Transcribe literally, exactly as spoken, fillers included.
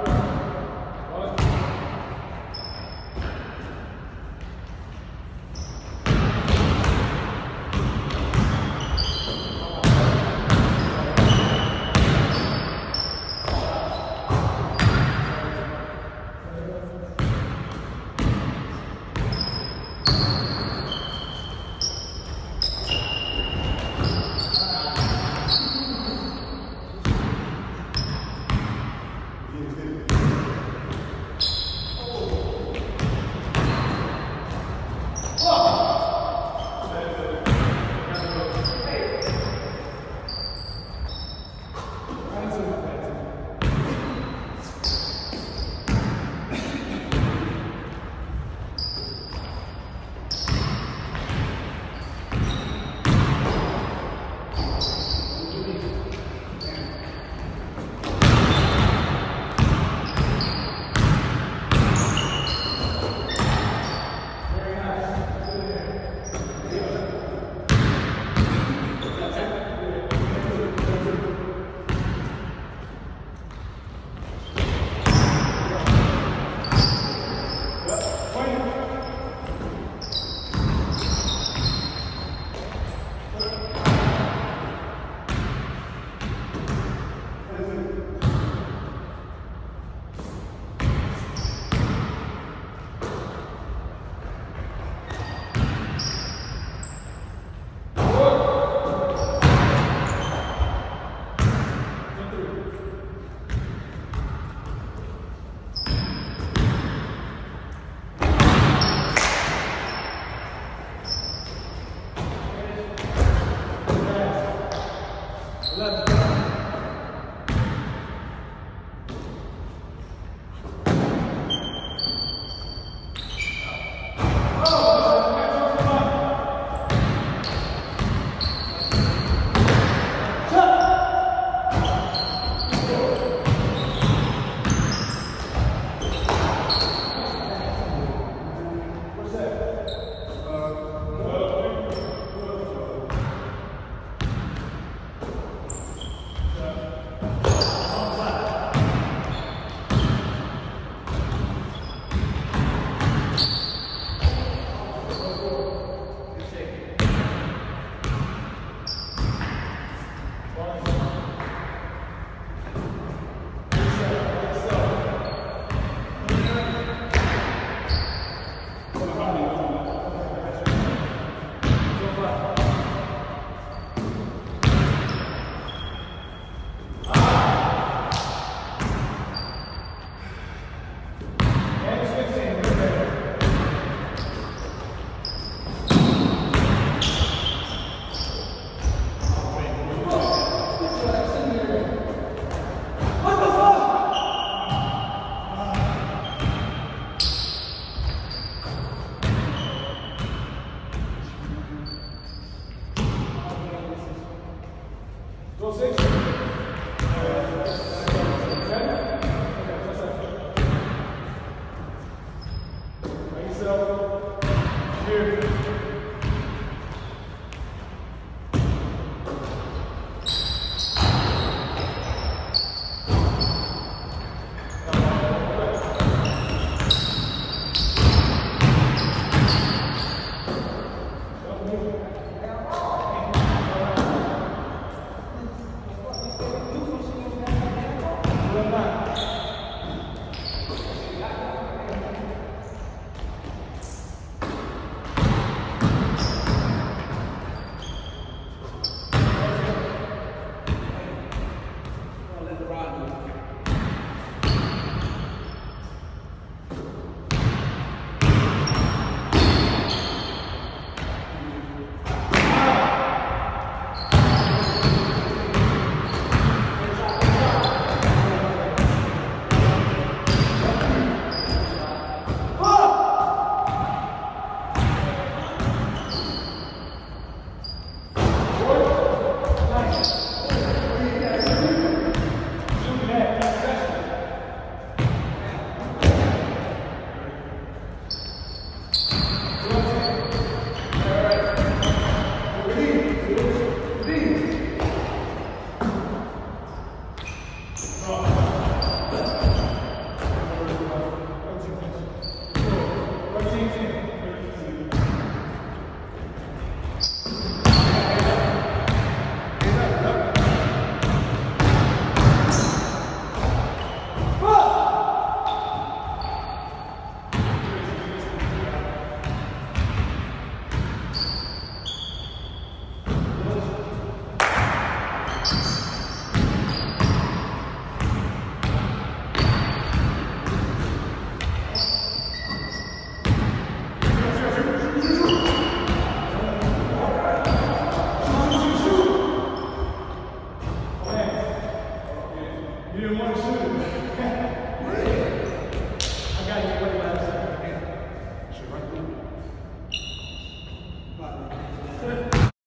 Vamos.